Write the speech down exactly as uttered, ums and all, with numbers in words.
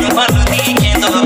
Janwar di ke do